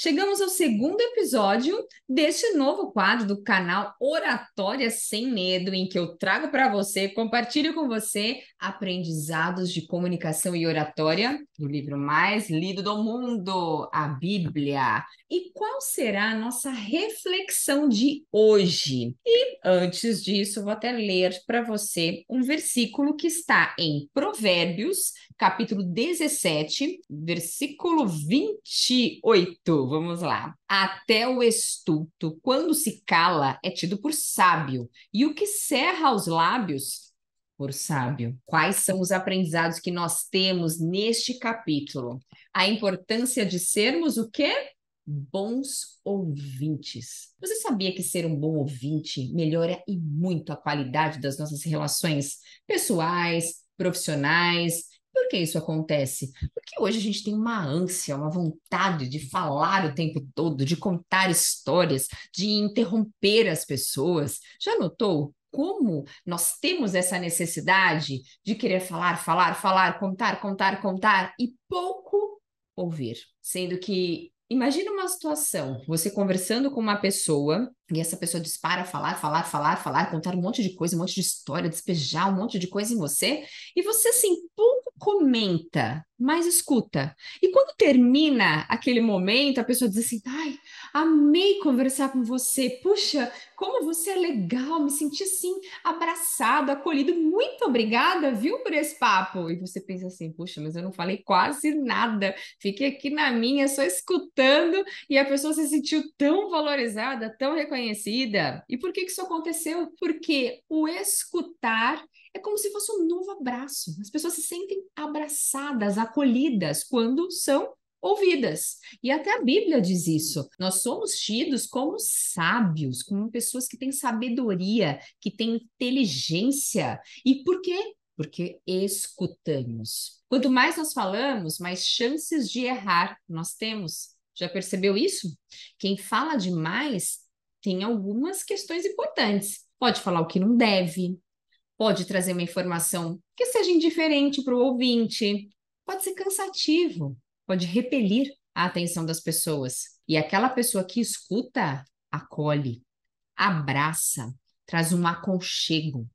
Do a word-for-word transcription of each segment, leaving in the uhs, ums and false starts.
Chegamos ao segundo episódio deste novo quadro do canal Oratória Sem Medo, em que eu trago para você, compartilho com você aprendizados de comunicação e oratória do livro mais lido do mundo, a Bíblia. E qual será a nossa reflexão de hoje? E antes disso, vou até ler para você um versículo que está em Provérbios, capítulo dezessete, versículo vinte e oito. Vamos lá. Até o estulto, quando se cala, é tido por sábio, e o que cerra os lábios, por sábio. Quais são os aprendizados que nós temos neste capítulo? A importância de sermos o quê? Bons ouvintes. Você sabia que ser um bom ouvinte melhora e muito a qualidade das nossas relações pessoais, profissionais? Por que isso acontece? Porque hoje a gente tem uma ânsia, uma vontade de falar o tempo todo, de contar histórias, de interromper as pessoas. Já notou como nós temos essa necessidade de querer falar, falar, falar, contar, contar, contar e pouco ouvir? Sendo que, imagina uma situação, você conversando com uma pessoa e essa pessoa dispara, falar, falar, falar, falar, contar um monte de coisa, um monte de história, despejar um monte de coisa em você e você assim pouco comenta, mas escuta. E quando termina aquele momento, a pessoa diz assim, ai, amei conversar com você, puxa, como você é legal, me senti assim abraçado, acolhido, muito obrigada, viu, por esse papo. E você pensa assim, puxa, mas eu não falei quase nada, fiquei aqui na minha só escutando. E a pessoa se sentiu tão valorizada, tão reconhecida. E por que que isso aconteceu? Porque o escutar é como se fosse um novo abraço. As pessoas se sentem abraçadas, acolhidas, quando são ouvidas. E até a Bíblia diz isso. Nós somos tidos como sábios, como pessoas que têm sabedoria, que têm inteligência. E por quê? Porque escutamos. Quanto mais nós falamos, mais chances de errar nós temos. Já percebeu isso? Quem fala demais tem algumas questões importantes. Pode falar o que não deve, pode trazer uma informação que seja indiferente para o ouvinte, pode ser cansativo, pode repelir a atenção das pessoas. E aquela pessoa que escuta, acolhe, abraça, traz um aconchego.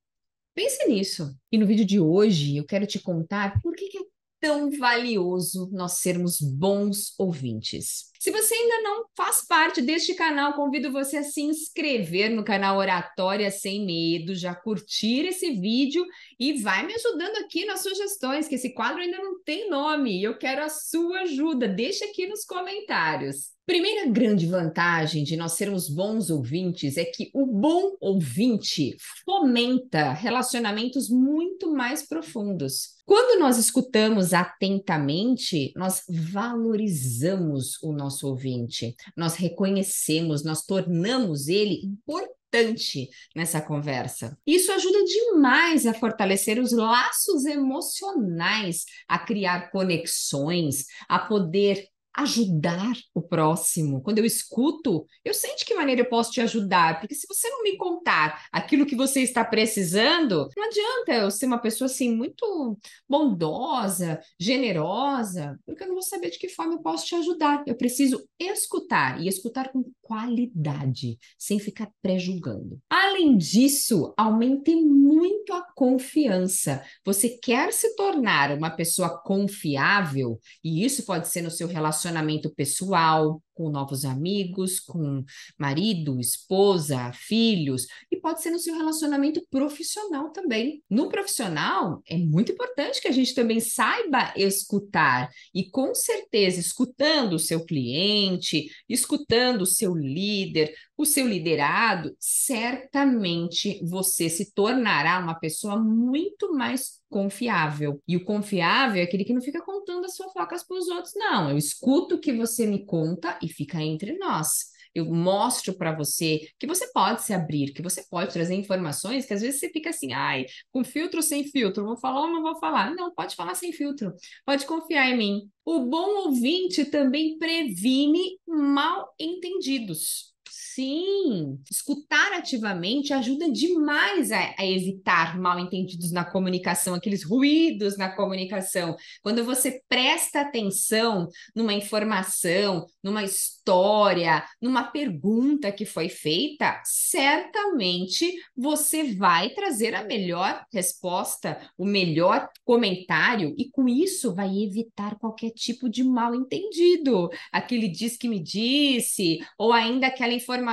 Pense nisso. E no vídeo de hoje eu quero te contar por que que é tão valioso nós sermos bons ouvintes. Se você ainda não faz parte deste canal, convido você a se inscrever no canal Oratória Sem Medo, já curtir esse vídeo e vai me ajudando aqui nas sugestões, que esse quadro ainda não tem nome e eu quero a sua ajuda. Deixa aqui nos comentários. Primeira grande vantagem de nós sermos bons ouvintes é que o bom ouvinte fomenta relacionamentos muito mais profundos. Quando nós escutamos atentamente, nós valorizamos o nosso ouvinte. Nós reconhecemos, nós tornamos ele importante nessa conversa. Isso ajuda demais a fortalecer os laços emocionais, a criar conexões, a poder ajudar o próximo. Quando eu escuto, eu sei de que maneira eu posso te ajudar, porque se você não me contar aquilo que você está precisando, não adianta eu ser uma pessoa assim muito bondosa, generosa, porque eu não vou saber de que forma eu posso te ajudar. Eu preciso escutar, e escutar com qualidade, sem ficar pré-julgando. Além disso, aumente muito a confiança. Você quer se tornar uma pessoa confiável, e isso pode ser no seu relacionamento relacionamento pessoal, com novos amigos, com marido, esposa, filhos, e pode ser no seu relacionamento profissional também. No profissional, é muito importante que a gente também saiba escutar e, com certeza, escutando o seu cliente, escutando o seu líder, o seu liderado, certamente você se tornará uma pessoa muito mais confiável. E o confiável é aquele que não fica contando as fofocas para os outros, não. Eu escuto o que você me conta e fica entre nós. Eu mostro para você que você pode se abrir, que você pode trazer informações que às vezes você fica assim, ai, com filtro ou sem filtro, vou falar ou não vou falar? Não, pode falar sem filtro, pode confiar em mim. O bom ouvinte também previne mal entendidos. Sim, escutar ativamente ajuda demais a, a evitar mal-entendidos na comunicação, aqueles ruídos na comunicação. Quando você presta atenção numa informação, numa história, numa pergunta que foi feita, certamente você vai trazer a melhor resposta, o melhor comentário, e com isso vai evitar qualquer tipo de mal-entendido. Aquele diz que me disse, ou ainda aquela informação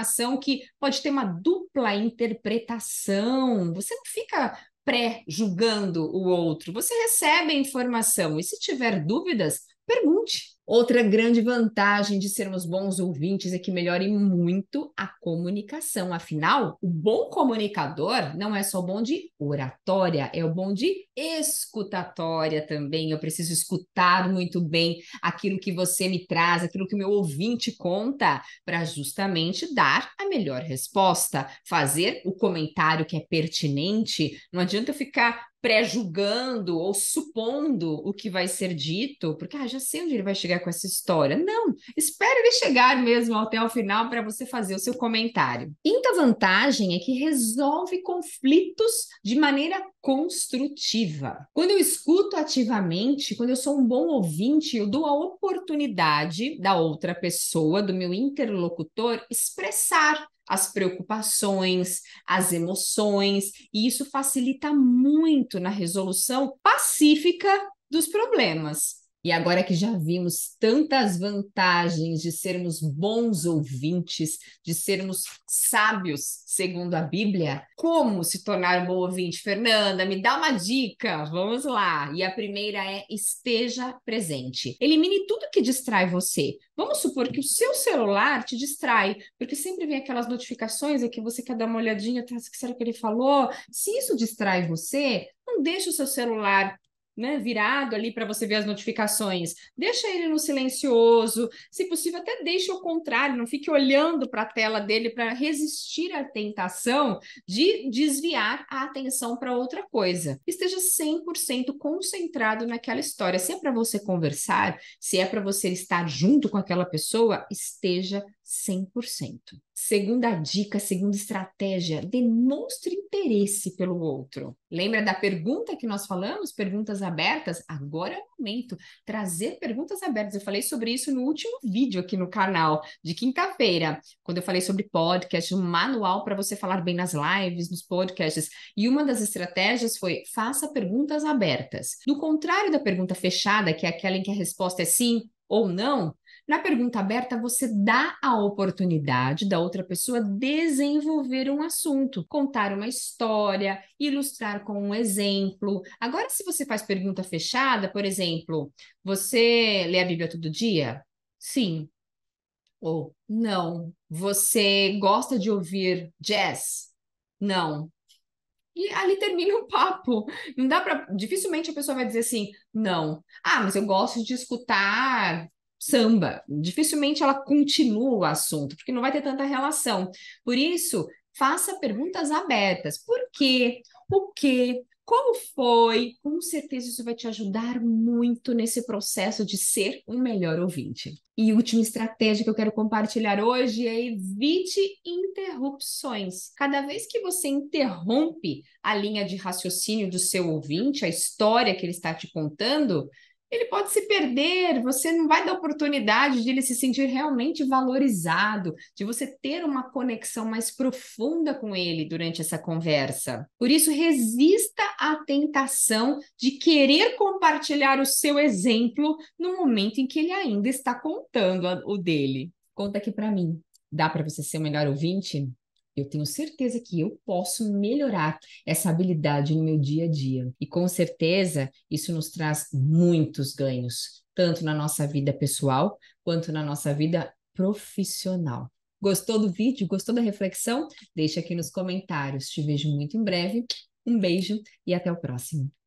que pode ter uma dupla interpretação. Você não fica pré-julgando o outro, você recebe a informação e, se tiver dúvidas, pergunte. Outra grande vantagem de sermos bons ouvintes é que melhore muito a comunicação. Afinal, o bom comunicador não é só bom de oratória, é o bom de escutatória também. Eu preciso escutar muito bem aquilo que você me traz, aquilo que o meu ouvinte conta, para justamente dar a melhor resposta, fazer o comentário que é pertinente. Não adianta eu ficar pré-julgando ou supondo o que vai ser dito, porque ah, já sei onde ele vai chegar com essa história. Não, espera ele chegar mesmo até o final para você fazer o seu comentário. Quinta vantagem é que resolve conflitos de maneira construtiva. Quando eu escuto ativamente, quando eu sou um bom ouvinte, eu dou a oportunidade da outra pessoa, do meu interlocutor, expressar as preocupações, as emoções, e isso facilita muito na resolução pacífica dos problemas. E agora que já vimos tantas vantagens de sermos bons ouvintes, de sermos sábios, segundo a Bíblia, como se tornar um bom ouvinte? Fernanda, me dá uma dica, vamos lá. E a primeira é: esteja presente. Elimine tudo que distrai você. Vamos supor que o seu celular te distrai, porque sempre vem aquelas notificações aqui, você quer dar uma olhadinha, tá, o que será que ele falou? Se isso distrai você, não deixe o seu celular, né, virado ali para você ver as notificações. Deixa ele no silencioso, se possível até deixa o contrário, não fique olhando para a tela dele, para resistir à tentação de desviar a atenção para outra coisa. Esteja cem por cento concentrado naquela história. Se é para você conversar, se é para você estar junto com aquela pessoa, esteja cem por cento. Segunda dica, segunda estratégia: demonstre interesse pelo outro. Lembra da pergunta que nós falamos? Perguntas abertas? Agora é o momento. Trazer perguntas abertas. Eu falei sobre isso no último vídeo aqui no canal, de quinta-feira, quando eu falei sobre podcast, um manual para você falar bem nas lives, nos podcasts. E uma das estratégias foi: faça perguntas abertas. Do contrário da pergunta fechada, que é aquela em que a resposta é sim ou não, na pergunta aberta, você dá a oportunidade da outra pessoa desenvolver um assunto, contar uma história, ilustrar com um exemplo. Agora, se você faz pergunta fechada, por exemplo, você lê a Bíblia todo dia? Sim. Ou não. Você gosta de ouvir jazz? Não. E ali termina o papo. Não dá pra... Dificilmente a pessoa vai dizer assim, não. Ah, mas eu gosto de escutar samba. Dificilmente ela continua o assunto, porque não vai ter tanta relação. Por isso, faça perguntas abertas. Por quê? O quê? Como foi? Com certeza isso vai te ajudar muito nesse processo de ser um melhor ouvinte. E última estratégia que eu quero compartilhar hoje é: evite interrupções. Cada vez que você interrompe a linha de raciocínio do seu ouvinte, a história que ele está te contando, ele pode se perder, você não vai dar oportunidade de ele se sentir realmente valorizado, de você ter uma conexão mais profunda com ele durante essa conversa. Por isso, resista à tentação de querer compartilhar o seu exemplo no momento em que ele ainda está contando o dele. Conta aqui para mim, dá para você ser o melhor ouvinte? Eu tenho certeza que eu posso melhorar essa habilidade no meu dia a dia. E com certeza isso nos traz muitos ganhos, tanto na nossa vida pessoal, quanto na nossa vida profissional. Gostou do vídeo? Gostou da reflexão? Deixa aqui nos comentários. Te vejo muito em breve. Um beijo e até o próximo.